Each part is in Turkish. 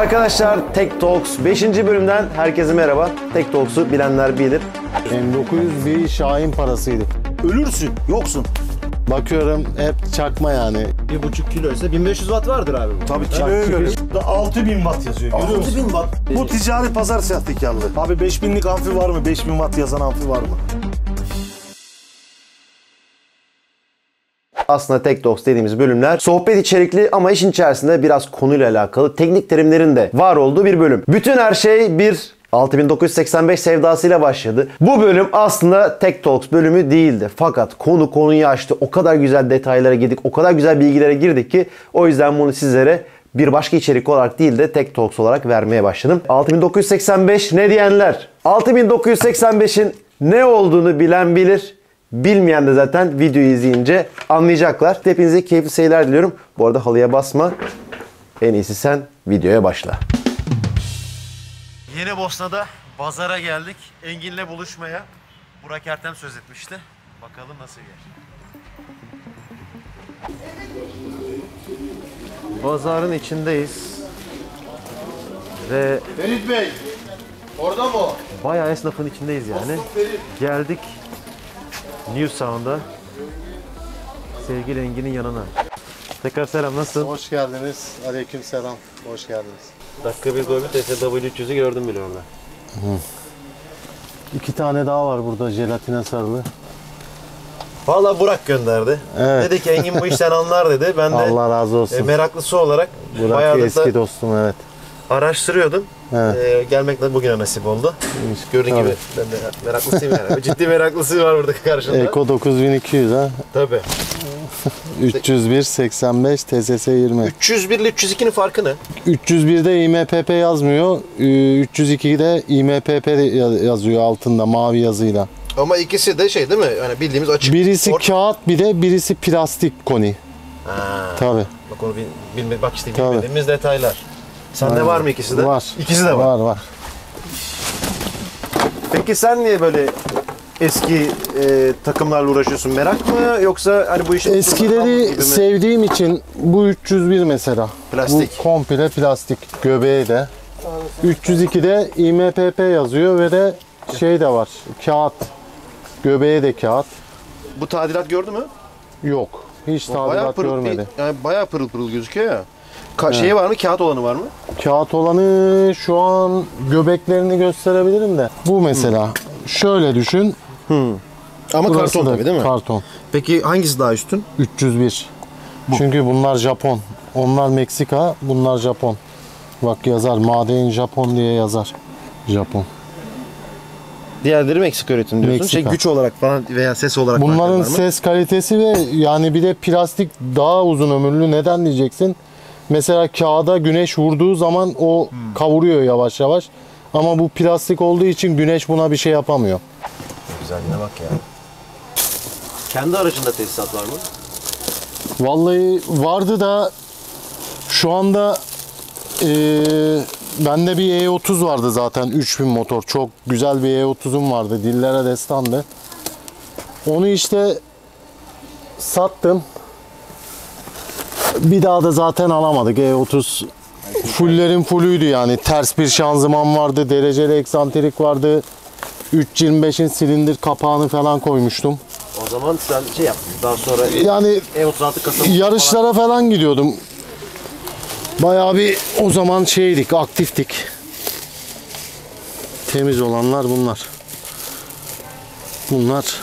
Arkadaşlar Tek Talks 5. bölümden herkese merhaba. Tek Talks'u bilenler bilir. M900 bir Şahin parasıydı. Ölürsün, yoksun. Bakıyorum hep çakma yani. 1,5 kilo ise 1500 watt vardır abi bu. Tabii kiloya göre. 6000 watt yazıyor. 6000 watt. Bu ticari pazar sahtekarlığı. Abi 5000'lik amfi var mı? 5000 watt yazan amfi var mı? Aslında Tech Talks dediğimiz bölümler sohbet içerikli ama işin içerisinde biraz konuyla alakalı teknik terimlerin de var olduğu bir bölüm. Bütün her şey bir 6985 sevdasıyla başladı. Bu bölüm aslında Tech Talks bölümü değildi. Fakat konuyu açtı. O kadar güzel detaylara girdik. O kadar güzel bilgilere girdik ki o yüzden bunu sizlere bir başka içerik olarak değil de Tech Talks olarak vermeye başladım. 6985 ne diyenler? 6985'in ne olduğunu bilen bilir. Bilmeyen de zaten videoyu izleyince anlayacaklar. Hepinize keyifli seyirler diliyorum. Bu arada halıya basma. En iyisi sen videoya başla. Yeni Bosna'da pazara geldik. Engin'le buluşmaya Burak Ertem söz etmişti. Bakalım nasıl yer. Pazarın içindeyiz. Ve Ferit Bey, orada mı? Bayağı esnafın içindeyiz yani. Geldik. New Sound'a sevgili Engin'in yanına. Tekrar selam, nasılsın? Hoş geldiniz. Aleyküm selam. Hoş geldiniz. Dakika bir gol bir TSV400'ü gördüm bile orada. İki tane daha var burada jelatine sarılı. Valla Burak gönderdi. Evet. Dedi ki Engin bu işten anlar dedi. Ben de Allah razı olsun. Meraklısı olarak Burak eski dostum, evet. Araştırıyordum. Evet. Gelmek de bugüne nasip oldu. Gördüğün gibi ben de meraklısıyım yani. Ciddi meraklısı var burada karşımda. Eco 9200 ha? Tabii. 301, 85, TSS 20. 301 ile 302'nin farkı ne? 301'de IMPP yazmıyor. 302'de IMPP yazıyor altında mavi yazıyla. Ama ikisi de şey değil mi? Yani bildiğimiz açık. Birisi kağıt bir de birisi plastik koni. Ha. Tabii. Bak onu bak işte bilmediğimiz detaylar. Sende var mı ikisi de? Var. İkisi de var. Var. Peki sen niye böyle eski takımlarla uğraşıyorsun? Merak mı yoksa hani bu işin... Eskileri sevdiğim için bu 301 mesela. Plastik. Bu komple plastik. Göbeği de. 302'de IMPP yazıyor ve de şey de var. Kağıt. Göbeği de kağıt. Bu tadilat gördü mü? Yok. Hiç tadilat görmedi. Yani bayağı pırıl pırıl gözüküyor ya. Şeyi var mı? Kağıt olanı var mı? Kağıt olanı şu an göbeklerini gösterebilirim de. Bu mesela. Şöyle düşün. Ama burası karton tabii değil mi? Karton. Peki hangisi daha üstün? 301. Bu. Çünkü bunlar Japon. Onlar Meksika, bunlar Japon. Bak yazar. Made in Japon diye yazar. Japon. Diğerleri Meksika üretim diyorsun. Meksika. Şey güç olarak falan veya ses olarak. Bunların ses kalitesi ve yani bir de plastik daha uzun ömürlü. Neden diyeceksin? Mesela kağıda güneş vurduğu zaman o kavuruyor yavaş yavaş. Ama bu plastik olduğu için güneş buna bir şey yapamıyor. Güzelliğine bak ya. Kendi aracında tesisat var mı? Vallahi vardı da şu anda bende bir E30 vardı zaten. 3000 motor. Çok güzel bir E30'um vardı. Dillere destandı. Onu işte sattım. Bir daha da zaten alamadık. E30 fullerin fullüydü yani. Ters bir şanzıman vardı, dereceli eksantrik vardı. 325'in silindir kapağını falan koymuştum. O zaman sen şey yaptın. Daha sonra yani E36 yarışlara falan gidiyordum. Bayağı bir o zaman şeydik, aktiftik. Temiz olanlar bunlar. Bunlar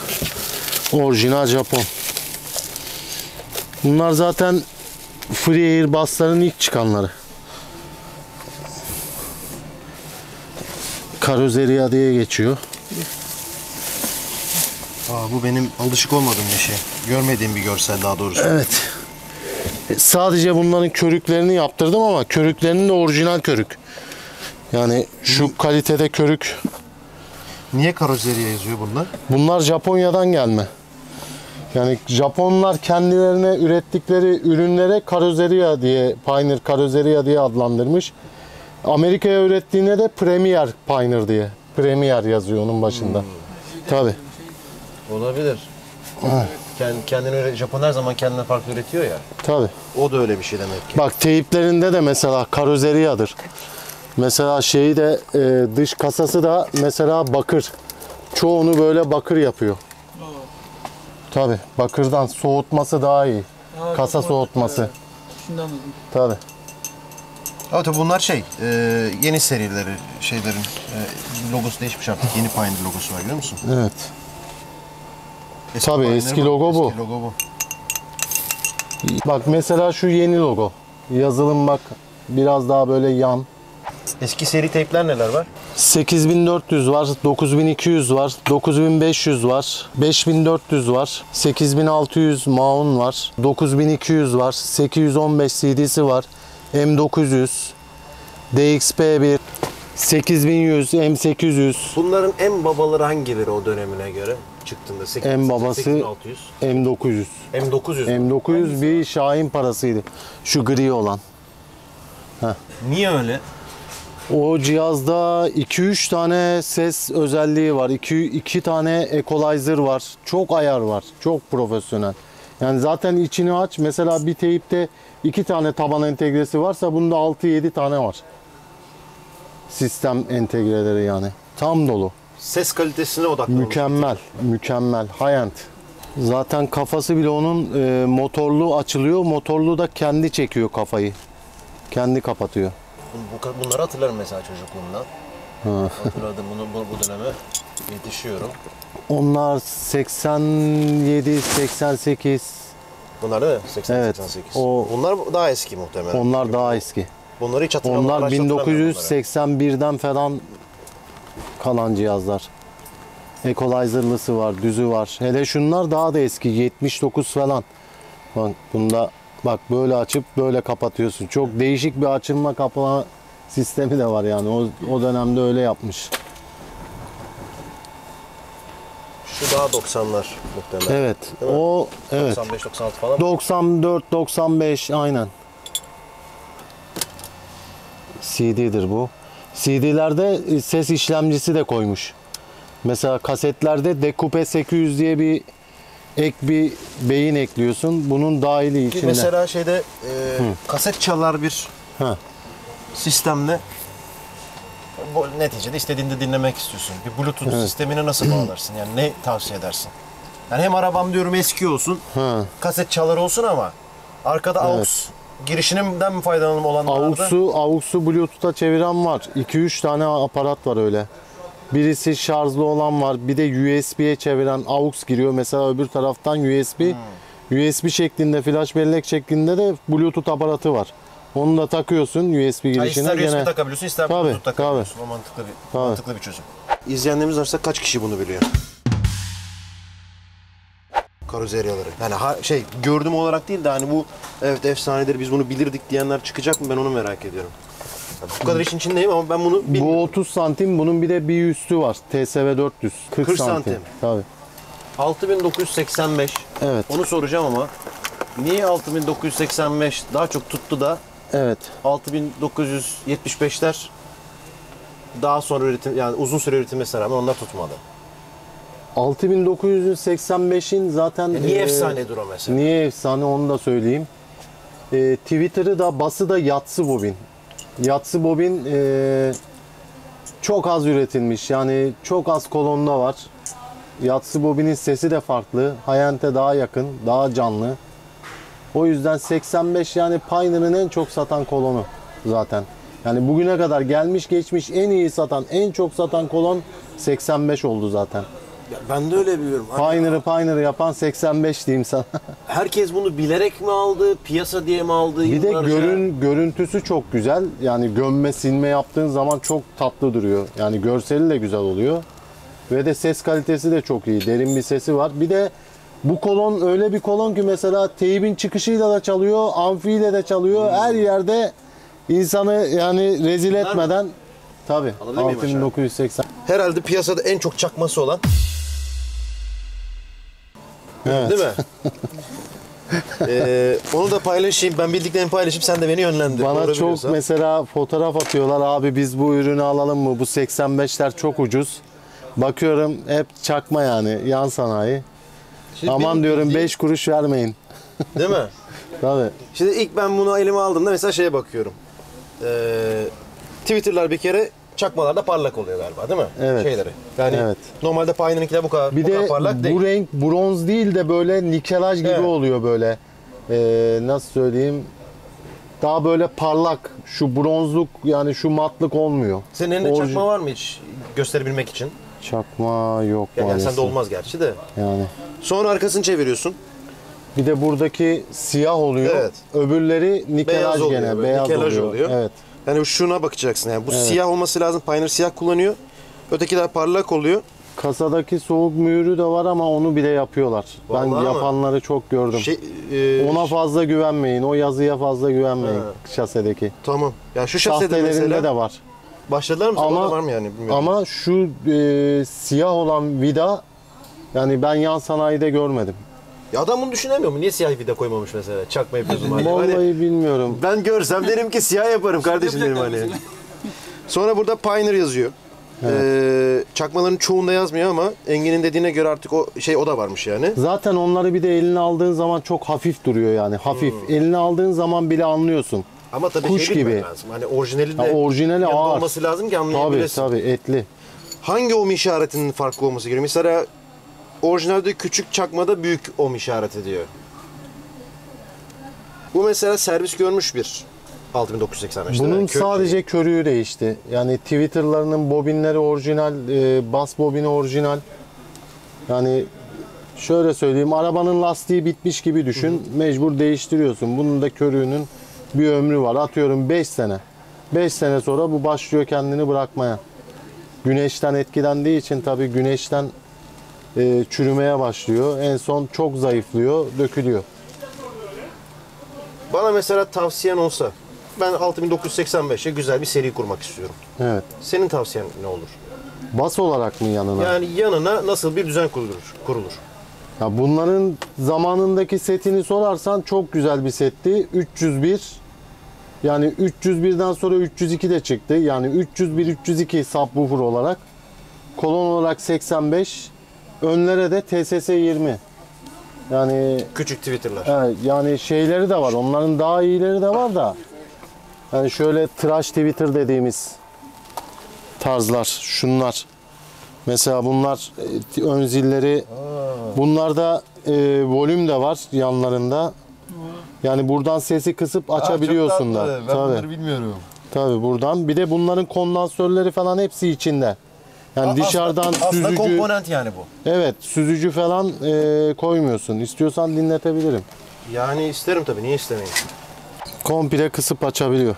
orijinal Japon. Bunlar zaten Free Air basların ilk çıkanları. Karoseriya diye geçiyor. Aa, bu benim alışık olmadığım bir şey. Görmediğim bir görsel daha doğrusu. Evet. Sadece bunların körüklerini yaptırdım ama körüklerinin de orijinal körük. Yani şu kalitede körük. Niye Karoseriya yazıyor bunlar? Bunlar Japonya'dan gelme. Yani Japonlar kendilerine ürettikleri ürünlere Karoseriya diye, Pioneer Karoseriya diye adlandırmış. Amerika'ya ürettiğine de Premier Pioneer diye. Premier yazıyor onun başında. Tabii. Olabilir. Evet. Kendine öyle, Japon her zaman kendine farklı üretiyor ya. Tabii. O da öyle bir şey demek ki. Bak teyiplerinde de mesela Karoseriya'dır. Mesela şeyi de dış kasası da mesela bakır. Çoğunu böyle bakır yapıyor. Tabii bakırdan soğutması daha iyi. Aa, kasa soğutması. Şimdi anladım. Tabii. Ama tabii bunlar şey, yeni serileri, şeylerin logosu değişmiş artık. Yeni Pioneer logosu var, görüyor musun? Evet. Tabii eski logo bu. Eski logo bu. Bak mesela şu yeni logo. Yazılım bak biraz daha böyle yan. Eski seri teypler neler var? 8400 var, 9200 var, 9500 var, 5400 var, 8600 maun var, 9200 var, 815 CD'si var, M900, DxP1, 8100, M800. Bunların en babaları hangileri o dönemine göre çıktığında? 8600. M900. M900. M900 bir Şahin parasıydı. Şu gri olan. Heh. Niye öyle? O cihazda 2-3 tane ses özelliği var, 2 tane equalizer var, çok ayar var, çok profesyonel. Yani zaten içini aç, mesela bir teyipte 2 tane taban entegresi varsa bunda 6-7 tane var. Sistem entegreleri yani, tam dolu. Ses kalitesine odaklanıyor. Mükemmel, mükemmel, high-end. Zaten kafası bile onun motorlu açılıyor, motorlu da kendi çekiyor kafayı, kendi kapatıyor. Bunları hatırlarım mesela çocukluğumdan. Hatırladım bunu, bu döneme yetişiyorum. Onlar 87, 88. Bunlar değil mi? 80, evet, 88. O, onlar daha eski muhtemelen. Onlar çünkü daha eski. Bunları hiç hatırlamıyorum. Onlar 1981'den falan kalan cihazlar. Equalizer'lısı var, düzü var. Hele şunlar daha da eski, 79 falan. Bunda... Bak böyle açıp böyle kapatıyorsun. Çok değişik bir açılma kapama sistemi de var yani. O dönemde öyle yapmış. Şu daha 90'lar muhtemelen. Evet. O evet. 95-96 falan. 94-95 aynen. CD'dir bu. CD'lerde ses işlemcisi de koymuş. Mesela kasetlerde Dekupe 800 diye bir bir beyin ekliyorsun. Bunun dahili içinde. Mesela şeyde kaset çalar bir sistemle neticede istediğinde dinlemek istiyorsun. Bir Bluetooth sistemine nasıl bağlarsın? Yani ne tavsiye edersin? Yani hem arabam diyorum eski olsun, kaset çalar olsun ama arkada AUX girişinden mi faydalanım olanlarda? AUX'u Bluetooth'a çeviren var. 2-3 tane aparat var öyle. Birisi şarjlı olan var, bir de USB'ye çeviren AUX giriyor. Mesela öbür taraftan USB, USB şeklinde, flash bellek şeklinde de Bluetooth aparatı var. Onu da takıyorsun USB girişine. Yani ister USB takabiliyorsun, ister Bluetooth takabiliyorsun. Tabii. O mantıklı bir çözüm. İzleyenlerimiz varsa kaç kişi bunu biliyor? Karoseriyaları. Yani şey, gördüm olarak değil de hani bu evet efsanedir, biz bunu bilirdik diyenler çıkacak mı, ben onu merak ediyorum. Bu kadar işin içindeyim ama ben bunu bilmiyorum. Bu 30 santim, bunun bir de bir üstü var. TSV400. 40 santim. Tabii. 6985. Evet. Onu soracağım ama niye 6985 daha çok tuttu da? Evet. 6975'ler daha sonra üretim, yani uzun süre üretilmesine rağmen onlar tutmadı. 6985'in zaten niye efsane duru mesela? Niye efsane onu da söyleyeyim. Twitter'ı da bası da yatsı bobin. Yatsı bobin çok az üretilmiş, yani çok az kolonda var. Yatsı bobinin sesi de farklı, Hayent'e daha yakın, daha canlı. O yüzden 85 yani Pioneer'ın en çok satan kolonu zaten. Yani bugüne kadar gelmiş geçmiş en iyi satan, en çok satan kolon 85 oldu zaten. Ya ben de öyle biliyorum. Pioneer'ı yapan 85 diyeyim sana. Herkes bunu bilerek mi aldı, piyasa diye mi aldı? Bir de görüntüsü çok güzel. Yani gömme, silme yaptığın zaman çok tatlı duruyor. Yani görseli de güzel oluyor. Ve de ses kalitesi de çok iyi. Derin bir sesi var. Bir de bu kolon öyle bir kolon ki mesela teybin çıkışıyla da çalıyor, amfiyle de çalıyor. Her yerde insanı yani rezil etmeden... Tabii. 6980. Herhalde piyasada en çok çakması olan. Evet. Değil mi? Onu da paylaşayım. Ben bildiklerimi paylaşayım. Sen de beni yönlendir. Bana çok mesela fotoğraf atıyorlar. Abi biz bu ürünü alalım mı? Bu 85'ler çok ucuz. Bakıyorum hep çakma yani. Yan sanayi. Şimdi aman diyorum 5 kuruş vermeyin. Değil mi? Tabii. Şimdi ilk ben bunu elime aldığımda mesela şeye bakıyorum. Twitter'lar bir kere çakmalarda parlak oluyor galiba, değil mi? Evet. Şeyleri. Yani evet. Normalde Pioneer'inkiler bu kadar, parlak değil. Bir de bu renk bronz değil de böyle nikelaj gibi, evet, oluyor böyle. Nasıl söyleyeyim? Daha böyle parlak, şu bronzluk yani şu matlık olmuyor. Senin elinde çakma var mı hiç gösterebilmek için? Çakma yok maalesef. Yani sende olmaz gerçi de. Yani. Sonra arkasını çeviriyorsun. Bir de buradaki siyah oluyor. Evet. Öbürleri nikelaj oluyor, gene beyaz oluyor. Evet. Yani şuna bakacaksın yani bu, evet, siyah olması lazım. Pioneer siyah kullanıyor. Ötekiler parlak oluyor. Kasadaki soğuk mühürü de var ama onu bile yapıyorlar. Vallahi ben yapanları çok gördüm. Ona fazla güvenmeyin. O yazıya fazla güvenmeyin şasedeki. Tamam. Ya şu şasede mesela de var. Başladılar mı? Ama var mı yani bilmiyorum. Ama şu siyah olan vida yani ben yan sanayide görmedim. Ya adam bunu düşünemiyor mu? Niye siyah vida koymamış mesela? Çakma yapıyorsun hani. Vallahi bilmiyorum. Ben görsem derim ki siyah yaparım kardeşim derim hani. Sonra burada Pioneer yazıyor. Evet. Çakmaların çoğunda yazmıyor ama Engin'in dediğine göre artık o şey o da varmış yani. Zaten onları bir de eline aldığın zaman çok hafif duruyor yani. Hafif. Eline aldığın zaman bile anlıyorsun. Ama tabii kuş gibi. Lazım. Hani orijinali de yanında olması lazım ki anlayabilesin. Tabii tabii, etli. Hangi ohm işaretinin farklı olması gerekiyor? Mesela orijinalde küçük, çakmada büyük ohm işareti diyor. Bu mesela servis görmüş bir 6985. Bunun sadece körüğü değişti. Yani Twitter'larının bobinleri orijinal, bas bobini orijinal. Yani şöyle söyleyeyim, arabanın lastiği bitmiş gibi düşün. Hı-hı. Mecbur değiştiriyorsun. Bunun da körüğünün bir ömrü var. Atıyorum 5 sene. 5 sene sonra bu başlıyor kendini bırakmaya. Güneşten etkilendiği için tabii güneşten çürümeye başlıyor. En son çok zayıflıyor, dökülüyor. Bana mesela tavsiyen olsa, ben 6985'e güzel bir seri kurmak istiyorum. Evet. Senin tavsiyen ne olur? Bas olarak mı yanına? Yani yanına nasıl bir düzen kurulur? Ya bunların zamanındaki setini sorarsan çok güzel bir setti. 301, yani 301'den sonra 302 de çıktı. Yani 301-302 subwoofer olarak. Kolon olarak 85, önlere de TSS 20. Yani küçük Twitter'lar. Yani şeyleri de var. Onların daha iyileri de var da. Yani şöyle trash Twitter dediğimiz tarzlar, şunlar. Mesela bunlar ön zilleri. Bunlarda volüm de var yanlarında. Yani buradan sesi kısıp açabiliyorsun da. Ben bunları bilmiyorum. Tabii buradan. Bir de bunların kondansörleri falan hepsi içinde. Yani dışarıdan süzücü. Aslında komponent yani bu. Evet, süzücü falan koymuyorsun. İstiyorsan dinletebilirim. Yani isterim tabii, niye istemeyeyim? Komple kısıp açabiliyor.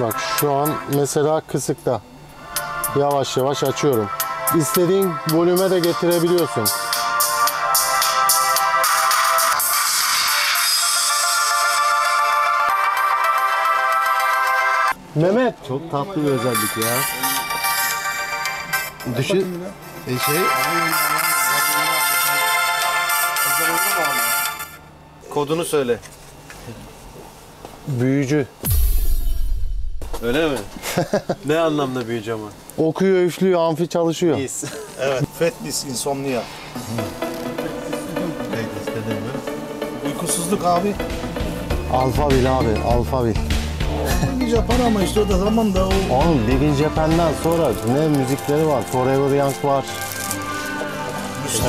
Bak şu an mesela kısıkta. Yavaş yavaş açıyorum. İstediğin volüme de getirebiliyorsun. Mehmet, çok tatlı bir özellik ya. Düşün. Kodunu söyle. Büyücü. Öyle mi? Ne anlamda büyücü ama? Okuyor, üflüyor, amfi çalışıyor. Yes. Evet. Fetlis, insomnia. Uykusuzluk abi. Alfabil abi, alfabil. Big Japan ama işte o da zaman da o... Oğlum Big Japan'dan sonra ne müzikleri var, Forever Young var.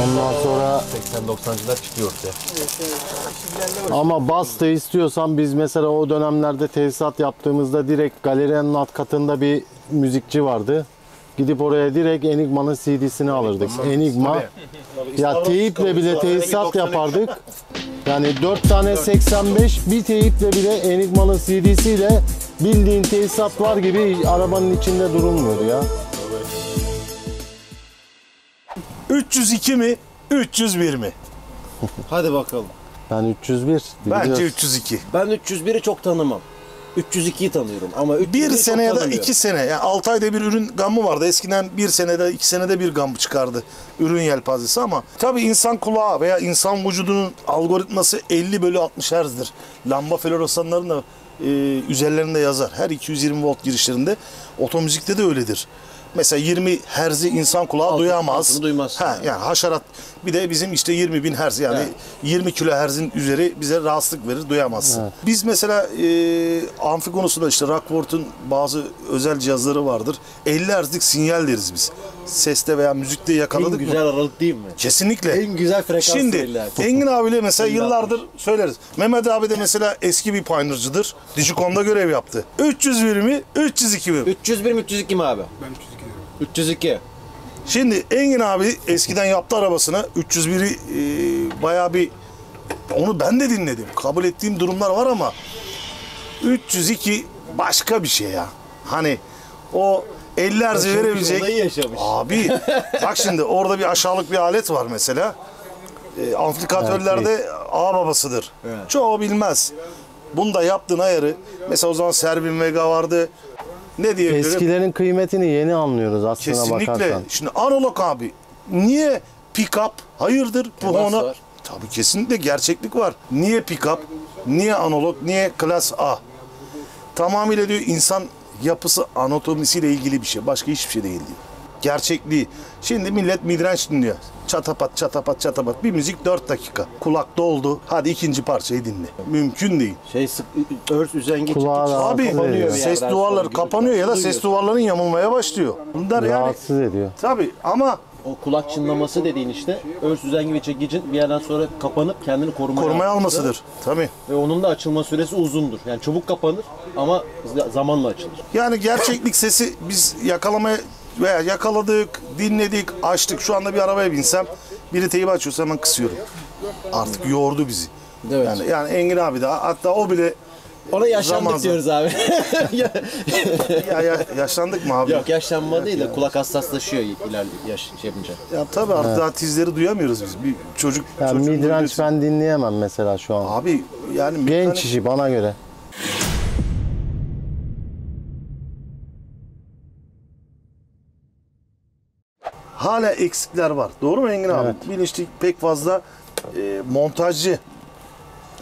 Ondan sonra 80-90'lar çıkıyor ya. Ama bas da istiyorsan biz mesela o dönemlerde tesisat yaptığımızda direkt galerinin alt katında bir müzikçi vardı. Gidip oraya direkt Enigma'nın CD'sini alırdık. Enigma. Ya teyiple bile tesisat yapardık. Yani 4 tane 85, bir teyiple bile Enigma'nın CD'siyle bildiğin tesisat var gibi arabanın içinde durulmuyordu ya. 302 mi? 301 mi? Hadi bakalım. Ben 301. Bence 302. Ben 301'i çok tanımam. 302'yi tanıyorum ama 301 bir sene ya da 2 sene. Yani 6 ayda bir ürün gamı vardı. Eskiden 1 senede 2 senede bir gam çıkardı ürün yelpazesi ama tabii insan kulağı veya insan vücudunun algoritması 50/60 Hz'dir. Lamba floresanların da üzerlerinde yazar. Her 220 volt girişlerinde otomüzikte de öyledir. mesela 20 Hz'i insan kulağı duyamaz. Duymaz. Ha, yani haşerat, bir de bizim işte 20.000 Hz yani evet. 20 kilo Hz'in üzeri bize rahatsızlık verir, duyamazsın. Evet. Biz mesela amfi konusunda işte Rockport'un bazı özel cihazları vardır. 50 Hz'lik sinyal deriz biz. Seste veya müzikte yakaladık mı? En güzel aralık değil mi? Kesinlikle. En güzel frekans. Şimdi Engin abiyle mesela yıllardır söyleriz. Mehmet abi de mesela eski bir Pioneer'cıdır. Digicon'da görev yaptı. 301 mi? 302 mi? 301 mi? 302 mi abi? Ben 302 diyorum. 302. Şimdi Engin abi eskiden yaptı arabasına. 301'i bayağı bir... Onu ben de dinledim. Kabul ettiğim durumlar var ama 302 başka bir şey ya. Hani o 50 Hz'i verebilecek. Abi bak şimdi orada bir aşağılık bir alet var mesela. Amplifikatörlerde evet, ağ babasıdır. Evet. Çoğu bilmez. Bunda yaptığın ayarı. Mesela o zaman Serbin Mega vardı. Ne diyebilirim? Eskilerin kıymetini yeni anlıyoruz aslına kesinlikle bakarsan. Şimdi analog abi. Niye pick-up? Hayırdır bu ona? Tabii kesinlikle gerçeklik var. Niye pick-up? Niye analog? Niye Klas A? Tamamıyla diyor insan yapısı, anatomisiyle ilgili bir şey. Başka hiçbir şey değil diyor. Gerçekliği. Şimdi millet midrenç dinliyor. Çatapat, çatapat, çatapat. Bir müzik 4 dakika. Kulak doldu. Hadi ikinci parçayı dinle. Mümkün değil. Şey, örs üzengi çıktı. Abi ses duvarları kapanıyor ya da ses duvarlarının yamulmaya başlıyor. Bunlar rahatsız yani ediyor. Tabii ama o kulak çınlaması dediğin işte örs üzengi ve çekicin bir yerden sonra kapanıp kendini korumaya almasıdır. Tabii. Ve onun da açılma süresi uzundur. Yani çabuk kapanır ama zamanla açılır. Yani gerçeklik sesi biz yakalamaya veya yakaladık, dinledik, açtık. Şu anda bir arabaya binsem, biri teybi açıyorsa hemen kısıyorum. Artık yordu bizi. Evet. Yani Engin abi de, hatta o bile... Ona yaşlandık diyoruz abi. ya yaşlandık mı abi? Yok, yaşlanma değil de kulak hassaslaşıyor yaş yapınca. Ya tabii artık evet, daha tizleri duyamıyoruz biz. Bir çocuk... Yani midranç ben dinleyemem mesela şu an. Abi yani... Genç işi bana göre. Hala eksikler var. Doğru mu Engin abi? Evet. Bilinçli pek fazla montajcı.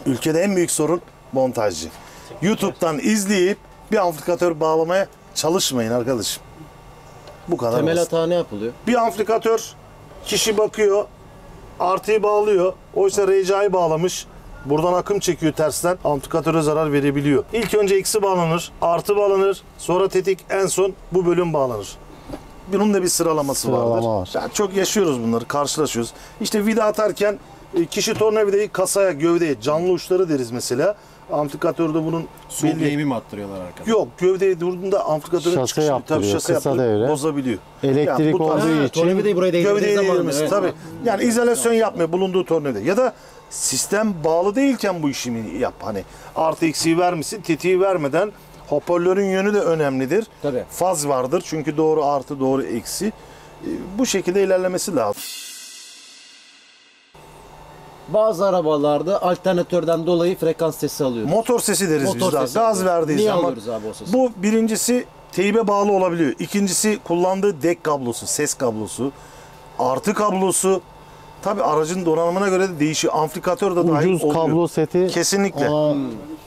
Ülkede en büyük sorun montajcı. YouTube'dan izleyip bir amplifikatör bağlamaya çalışmayın arkadaşım. Bu kadar. Temel hata ne yapılıyor? Bir amplifikatör kişi bakıyor, artıyı bağlıyor. Oysa RCA'yı bağlamış. Buradan akım çekiyor tersten. Amplifikatöre zarar verebiliyor. İlk önce eksi bağlanır, artı bağlanır, sonra tetik, en son bu bölüm bağlanır. Bunun da bir sıralaması vardır. Yani çok yaşıyoruz bunları, karşılaşıyoruz. İşte vida atarken kişi tornavidayı kasaya, gövdeye, canlı uçları deriz mesela. Amplifikatörde bunun... Subleyimi mi attırıyorlar arkadaşlar? Yok, gövdeye durduğunda amplifikatörün çıkışını şase yaptırıyor, bozabiliyor. Elektrik yani olduğu için... Tornavidayı buraya değdirdiği zaman... Evet. Tabii. Yani izolasyon yapmıyor bulunduğu tornavide. Ya da sistem bağlı değilken bu işini yap. Hani artı eksiği vermişsin, tetiği vermeden... Hoparlörün yönü de önemlidir. Tabii. Faz vardır çünkü doğru artı, doğru eksi. Bu şekilde ilerlemesi lazım. Bazı arabalarda alternatörden dolayı frekans sesi alıyoruz. Motor sesi deriz biz daha. Gaz verdiği zaman. Bu birincisi teybe bağlı olabiliyor. İkincisi kullandığı dek kablosu, ses kablosu, artı kablosu. Tabii aracın donanımına göre de değişiyor. Amplifikatör de dahil oluyor. Ucuz kablo seti. Kesinlikle.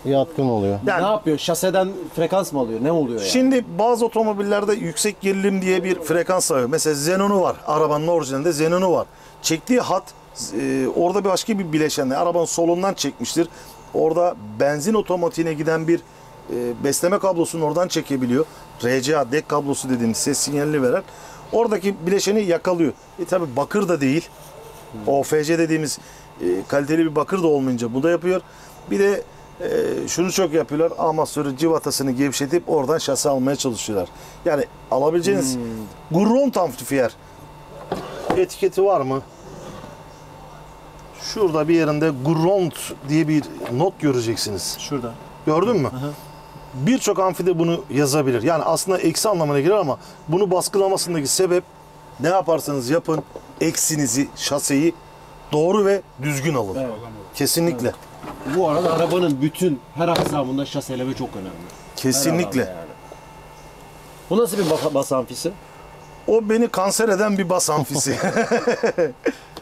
Yatkın oluyor. Yani, ne yapıyor? Şaseden frekans mı alıyor? Ne oluyor yani? Şimdi bazı otomobillerde yüksek gerilim diye bir frekans alıyor. Mesela xenonu var. Arabanın orijinalinde xenonu var. Çektiği hat orada başka bir bileşenle arabanın solundan çekmiştir. Orada benzin otomatiğine giden bir besleme kablosunu oradan çekebiliyor. RCA, dek kablosu dediğimiz ses sinyalini veren. Oradaki bileşeni yakalıyor. Tabii bakır da değil. OFC dediğimiz kaliteli bir bakır da olmayınca bu da yapıyor. Bir de şunu çok yapıyorlar. Amasörü civatasını gevşetip oradan şase almaya çalışıyorlar. Yani alabileceğiniz Gurron amplifier etiketi var mı? Şurada bir yerinde Gurron diye bir not göreceksiniz. Şurada. Gördün mü? Birçok amfide bunu yazabilir. Yani aslında eksi anlamına girer ama bunu baskılamasındaki sebep ne yaparsanız yapın eksinizi, şaseyi doğru ve düzgün alın. Evet. Kesinlikle. Evet. Bu arada arabanın bütün her aksamında şaseleme çok önemli. Kesinlikle. Yani. Bu nasıl bir bas amfisi? O beni kanser eden bir bas amfisi.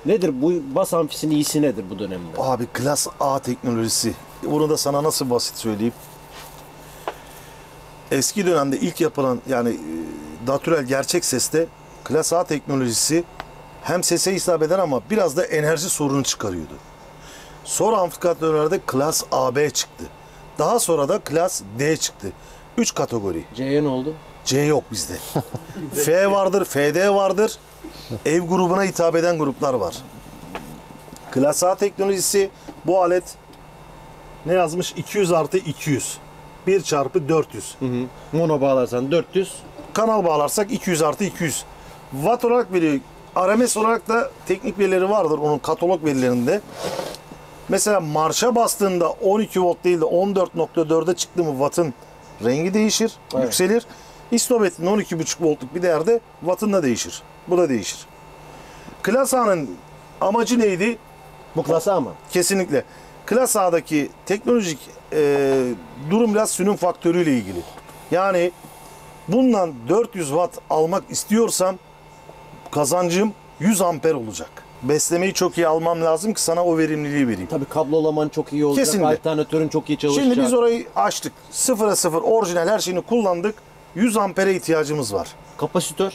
Nedir bu bas amfisinin iyisi nedir bu dönemde? Abi Klas A teknolojisi. Bunu da sana nasıl basit söyleyeyim. Eski dönemde ilk yapılan yani natürel gerçek seste Klas A teknolojisi hem sese hitap eden ama biraz da enerji sorunu çıkarıyordu. Sonra amplifikatörlerde Klas AB çıktı. Daha sonra da Klas D çıktı. 3 kategori. C'ye ne oldu? C yok bizde. F vardır, FD vardır. Ev grubuna hitap eden gruplar var. Klas A teknolojisi bu alet ne yazmış? 200 artı 200, 1 çarpı 400. Mono bağlarsan 400, kanal bağlarsak 200 artı 200. Watt olarak veriyor. RMS olarak da teknik verileri vardır onun katalog verilerinde. Mesela marşa bastığında 12 volt değil de 14.4'e çıktı mı wattın rengi değişir, evet, yükselir. İstopetinde 12.5 voltluk bir değerde wattın da değişir. Bu da değişir. Klas A'nın amacı neydi? Bu Klas A mı? Kesinlikle. Klas A'daki teknolojik durum biraz sünüm faktörüyle ilgili. Yani bundan 400 watt almak istiyorsam kazancım 100 amper olacak. Beslemeyi çok iyi almam lazım ki sana o verimliliği vereyim. Tabii kablolaman çok iyi olacak. Kesinlikle. Alternatörün çok iyi çalışacak. Şimdi biz orayı açtık. 0'a 0 orijinal her şeyini kullandık. 100 ampere ihtiyacımız var. Kapasitör?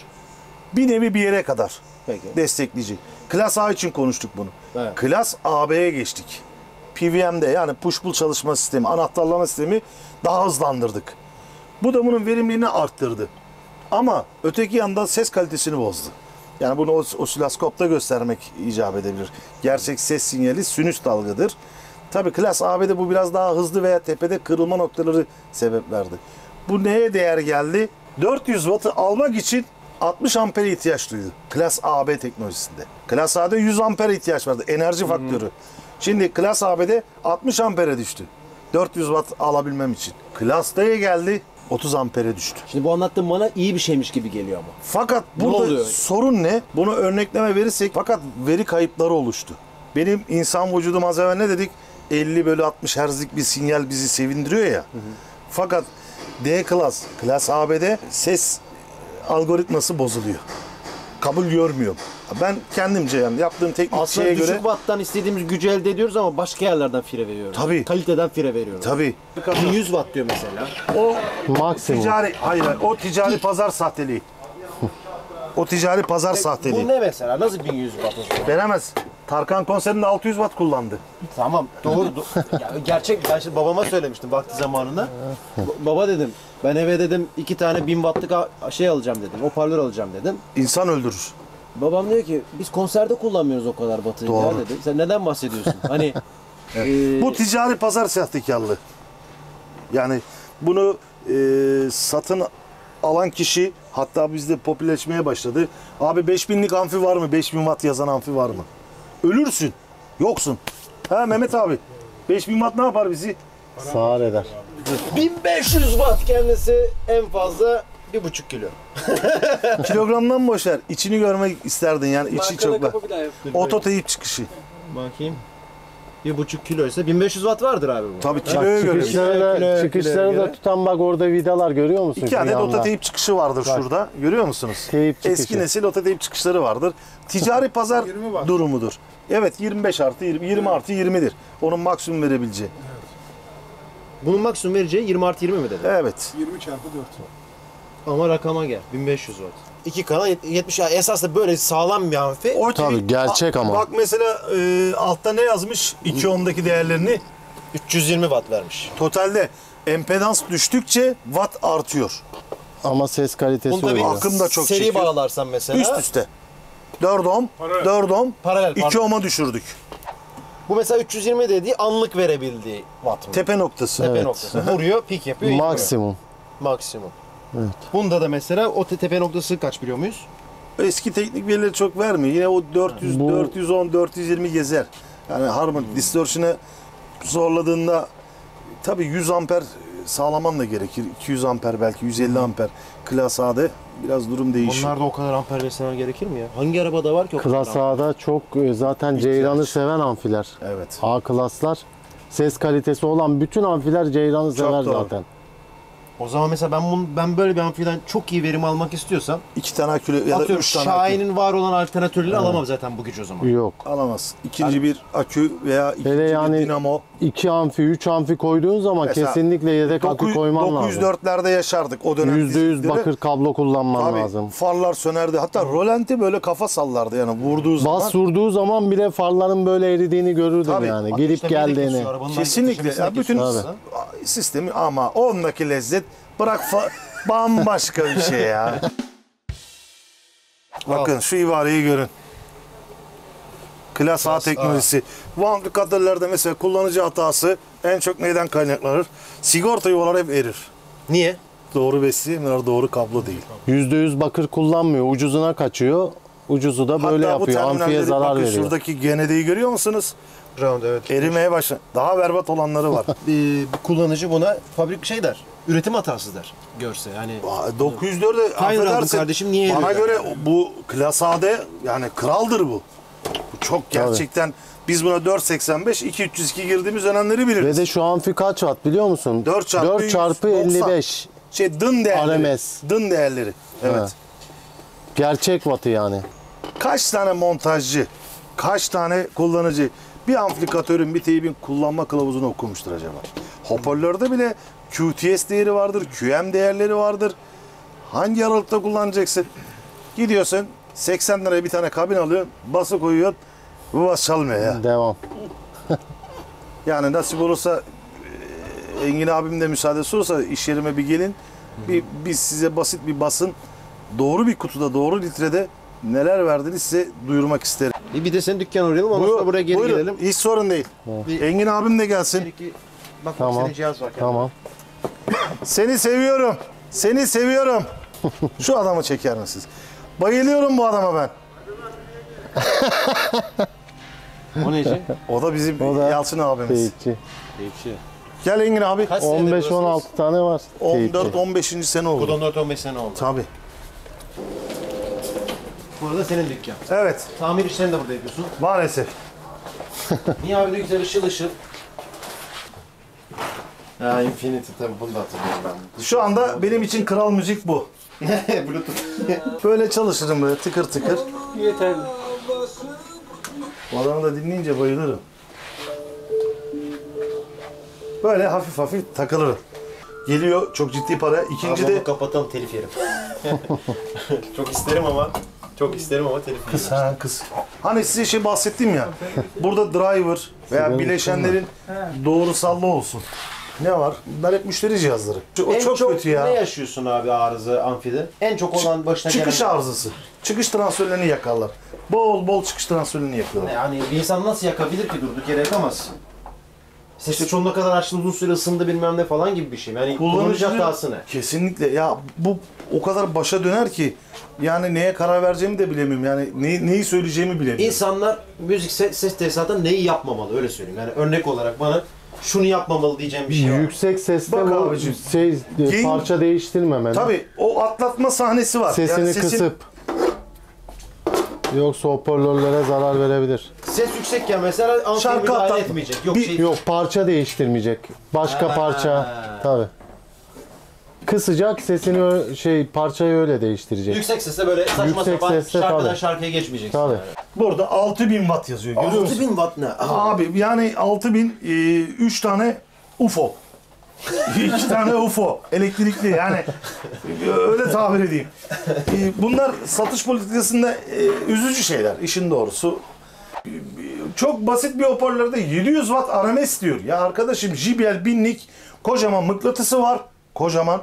Bir nevi bir yere kadar. Peki. Destekleyecek. Klas A için konuştuk bunu. Evet. Klas AB'ye geçtik. PWM'de yani push-pull çalışma sistemi, anahtarlama sistemi daha hızlandırdık. Bu da bunun verimliliğini arttırdı. Ama öteki yandan ses kalitesini bozdu. Yani bunu osiloskopta göstermek icap edebilir. Gerçek ses sinyali sinüs dalgadır. Tabii Klas AB'de bu biraz daha hızlı veya tepede kırılma noktaları sebep verdi. Bu neye değer geldi? 400 wattı almak için 60 ampere ihtiyaç duydu Klas AB teknolojisinde. Klas A'da 100 ampere ihtiyaç vardı. Enerji faktörü. Şimdi Klas AB'de 60 ampere düştü. 400 watt alabilmem için. Klas D'ye geldi, 30 ampere düştü. Şimdi bu anlattığım bana iyi bir şeymiş gibi geliyor ama. Fakat burada sorun ne? Bunu örnekleme verirsek fakat veri kayıpları oluştu. Benim insan vücudum az evvel ne dedik? 50/60 Hz'lik bir sinyal bizi sevindiriyor ya. Fakat D Klas, Klas AB'de ses algoritması bozuluyor. Kabul görmüyor. Ben kendimce yani yaptığım teknik şeye göre... Aslında düşük watt'tan istediğimiz gücü elde ediyoruz ama başka yerlerden fire veriyoruz. Tabii. Kaliteden fire veriyoruz. Tabii. 100 watt diyor mesela. O maksimum. Ticari, hayır, o ticari pazar sahteliği. O ticari pazar sahteliği. Bu ne mesela? Nasıl 1100 watt? Veremez. Tarkan konserinde 600 watt kullandı. Tamam, doğru. Gerçek, ben şimdi babama söylemiştim vakti zamanında. Baba dedim, ben eve dedim 2 tane 1000 watt'lık şey alacağım dedim, hoparlör alacağım dedim. İnsan öldürür. Babam diyor ki, biz konserde kullanmıyoruz o kadar watt'ı ya dedi. Sen neden bahsediyorsun? Hani... Evet. Bu ticari pazar sahtekarlığı. Yani bunu satın alan kişi, hatta bizde popülerleşmeye başladı. Abi 5000'lik amfi var mı? 5000 watt yazan amfi var mı? Ölürsün. Yoksun. Ha Mehmet abi. 5000 watt ne yapar bizi? Sağır eder. 1500 watt kendisi en fazla 1,5 kilo. Kilogramdan boşver. İçini görmek isterdin yani. İçi çoklar. Ototeyip çıkışı. Bakayım. 1,5 kilo ise 1500 watt vardır abi bu. Tabii kiloya göre. Çıkışları da tutan bak orada vidalar görüyor musun? 2 adet ototeyip çıkışı vardır bak. Şurada. Görüyor musunuz? Eski nesil ototeyip çıkışları vardır. Ticari pazar durumudur. Evet 25 artı 20, 20 artı 20'dir. Onun maksimum verebileceği. Evet. Bunun maksimum vereceği 20 artı 20 mi dedi? Evet. 20 çarpı 4 var. Ama rakama gel. 1500 watt. 2 kanal 70. Yani esas da böyle sağlam bir amfi. Tabii gerçek ama. Bak mesela altta ne yazmış? 2 ohm'daki değerlerini 320 watt vermiş. Totalde empedans düştükçe watt artıyor. Ama ses kalitesi oluyor. Akım da çok seri çekiyor. Bağlarsan mesela. Üst üste. 4 ohm, 4 ohm, 2 ohm'a düşürdük. Bu mesela 320 dediği anlık verebildiği watt mı? Tepe noktası. Tepe noktası. Vuruyor, pik yapıyor. Maksimum. Maksimum. Evet. Bunda da mesela o tepe noktası kaç biliyor muyuz? Eski teknik verileri çok vermiyor. Yine o 400, bu... 410, 420 gezer. Yani harmonic distortion'ı zorladığında tabii 100 amper sağlaman da gerekir. 200 amper belki 150 amper. Klas A'da biraz durum değişiyor. Onlar da o kadar amper beslemen gerekir mi ya? Hangi arabada var ki o kadar? Klas A'da çok zaten ceyranı seven amfiler. Evet. A klaslar ses kalitesi olan bütün amfiler ceyranı sever zaten. O zaman mesela ben böyle bir amfiden çok iyi verim almak istiyorsam 2 tane akülü ya da 3 tane Şahin'in var olan alternatörleri alamam zaten bu gücü o zaman. Yok. Alamaz. İkinci yani, bir akü veya ikinci yani bir dinamo. 2 amfi, 3 amfi koyduğun zaman mesela, kesinlikle yedek akü koyman lazım. 904'lerde yaşardık o dönem. %100 bakır kablo kullanman tabii, lazım. Farlar sönerdi. Hatta rolanti böyle kafa sallardı yani vurduğu zaman. Bas vurduğu zaman bile farların böyle eridiğini görürdüm tabii, yani. Gelip geldiğini. Kesinlikle. Ya bütün sistemi ama ondaki lezzet bırak bambaşka bir şey ya. Bakın şu ibareyi görün. Klas A teknolojisi. Bu amplifikatörlerde mesela kullanıcı hatası en çok neyden kaynaklanır? Sigorta yuvaları hep erir. Niye? Doğru besleyemiyor, doğru kablo değil. %100 bakır kullanmıyor, ucuzuna kaçıyor. Ucuzu da böyle hatta yapıyor, amfiye zarar veriyor. Şuradaki GND'yi görüyor musunuz? Round, evet. Erimeye başladı. Daha berbat olanları var. Kullanıcı buna fabrik şey der. Üretim hatası der. Görse yani. 904'e affedersin. Kardeşim niye bana göre yani? Bu Klas A'de yani kraldır bu. Bu çok gerçekten. Tabii. Biz buna 485, 2302 girdiğimiz önemleri biliriz. Ve de şu amfi kaç watt biliyor musun? 4x55. Şey dın değerleri. RMS. Dın değerleri. Evet. Evet. Gerçek wattı yani. Kaç tane montajcı, kaç tane kullanıcı bir amplifikatörün, bir teybin kullanma kılavuzunu okumuştur acaba? Hoparlörde bile QTS değeri vardır, QM değerleri vardır. Hangi aralıkta kullanacaksın? Gidiyorsun 80 liraya bir tane kabin alıyor, bası koyuyor, bu bas çalmıyor ya. Devam. Yani nasip olursa Engin abim de müsaadesi olursa iş yerime bir gelin, biz size basit bir basın, doğru bir kutuda, doğru litrede neler verdiğini size duyurmak isterim. Bir de senin dükkanı uğrayalım, ondan sonra buraya geri gelelim. Hiç sorun değil. Evet. Engin abim de gelsin. Belki, bak tamam. Senin cihaz var. Tamam. Seni seviyorum. Seni seviyorum. Şu adamı çeker misiniz? Bayılıyorum bu adama ben. O neci? O da bizim Yalçın abimiz. Teyipçi. Teyipçi. Gel Engin abi. 15-16 tane var. 14-15. sene oldu. 14-15 sene oldu. Tabii. Burada senin dükkan. Evet. Tamir işlerini de burada yapıyorsun. Maalesef. Niye abi de güzel ışıl ışıl. Ya Infinity tabii bunu da hatırlıyorum ben. Şu anda benim için kral müzik bu. Bluetooth. Böyle çalışırım böyle tıkır tıkır. Yeterli. Bu adamı da dinleyince bayılırım. Böyle hafif hafif takılırım. Geliyor çok ciddi para. İkinci de... kapatalım telif yerim. Çok isterim ama... Çok isterim ama telif yerim. Kız ha kız. Hani size şey bahsettim ya. Burada driver veya bileşenlerin doğrusallığı olsun. Ne var? Bunlar hep müşteri cihazları. O çok kötü ya. Ne yaşıyorsun abi arıza amfide? En çok olan başına gelen... Çıkış arızası. Çıkış transferlerini yakarlar. Bol bol çıkış transferlerini yakıyorlar. Yani bir insan nasıl yakabilir ki durduk yere yakamaz. İşte sonuna kadar açtı, uzun süre ısındı bilmem ne falan gibi bir şey. Yani kullanıcı hatası ne? Kesinlikle. Ya bu o kadar başa döner ki yani neye karar vereceğimi de bilemiyorum. Yani neyi söyleyeceğimi bilemiyorum. İnsanlar müzik ses tesisatında neyi yapmamalı öyle söyleyeyim. Yani örnek olarak bana şunu yapmamalı diyeceğim bir şey var. Yüksek sesle bu parça değiştirmemeli. Tabii o atlatma sahnesi var. Sesini yani kısıp. Yoksa hoparlörlere zarar verebilir. Ses yüksekken mesela amfiyi müdahale etmeyecek. Yok, yok parça değiştirmeyecek. Başka parça. Tabii. Kısacak sesini parçayı öyle değiştirecek. Yüksek sesle böyle saçma sapan şarkıdan şarkıya geçmeyeceksin. Tabii. Yani. Burada 6000 watt yazıyor. 6000 watt ne? Abi yani 6000 3 tane UFO. 2 tane UFO elektrikli yani öyle tabir edeyim. Bunlar satış politikasında üzücü şeyler işin doğrusu. Çok basit bir hoparlörde 700 watt RMS diyor. Ya arkadaşım JBL 1000'lik kocaman mıknatısı var. Kocaman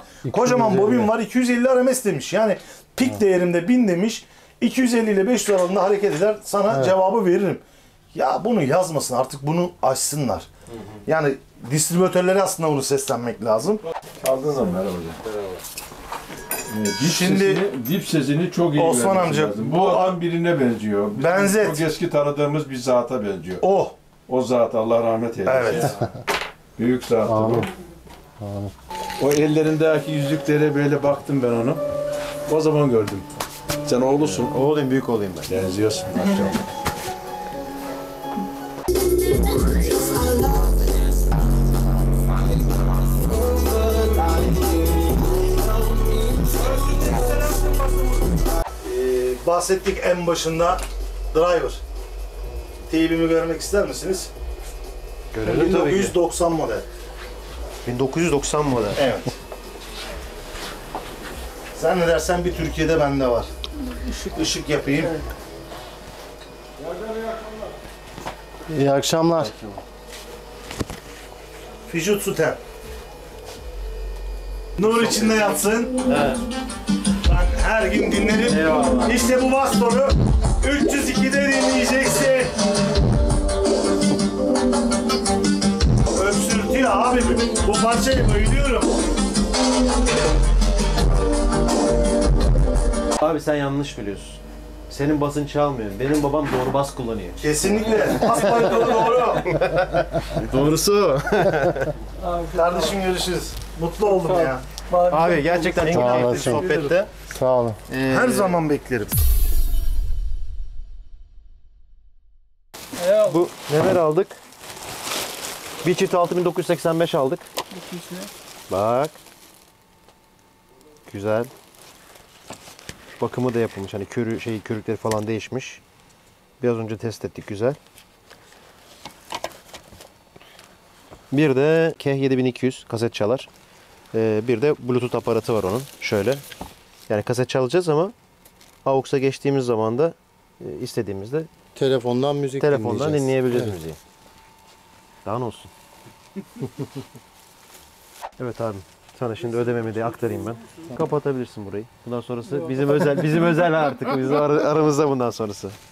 bobin var 250 RMS demiş. Yani pik değerimde 1000 demiş. 250 ile 500 aralığında hareket eder sana cevabı veririm. Ya bunu yazmasın artık bunu açsınlar. Yani distribütörlere aslında bunu seslenmek lazım. Çaldığın zaman merhaba hocam. Şimdi dip sesini çok iyi Osman amca lazım. Bu adam birine benziyor. Çok eski tanıdığımız bir zata benziyor. O zat Allah rahmet eylesin. Evet. Büyük zat bu. O ellerindeki yüzüklere böyle baktım ben onu. O zaman gördüm. Sen oğlusun. Oğlum büyük olayım ben. Benziyorsun. bahsettik en başında. Driver. Teybimi görmek ister misiniz? Görelim 1990 model. 1990 model. Evet. Sen ne dersen bir Türkiye'de bende var. Işık yapayım. Evet. İyi akşamlar. Fujitsu Ten. Nur içinde yatsın. Evet. Ben her gün dinlerim. Eyvallah. İşte bu bastonu 302'de dinleyeceksin. Öksürtüyor abi. Bu parçayı bayılıyorum. Abi sen yanlış biliyorsun. Senin basın çalmıyor. Benim babam doğru bas kullanıyor. Kesinlikle. Bas doğru. Doğrusu. Kardeşim görüşürüz. Mutlu oldum ya. Abi gerçekten çok keyifli bir sohbette. Sağ olun. Her zaman beklerim. Bu neler aldık? Bir çift 6985 aldık. Bak. Güzel. Bakımı da yapılmış. Hani körükleri falan değişmiş. Biraz önce test ettik. Güzel. Bir de K7200 kaset çalar. Bir de Bluetooth aparatı var onun. Şöyle. Yani kaset çalacağız ama AUX'a geçtiğimiz zaman da istediğimizde telefondan müzik dinleyebileceğiz evet. Müziği. Daha ne olsun. Evet abi. Sana şimdi ödememi de aktarayım ben. Kapatabilirsin burayı. Bundan sonrası bizim özel artık. Bizim aramızda bundan sonrası.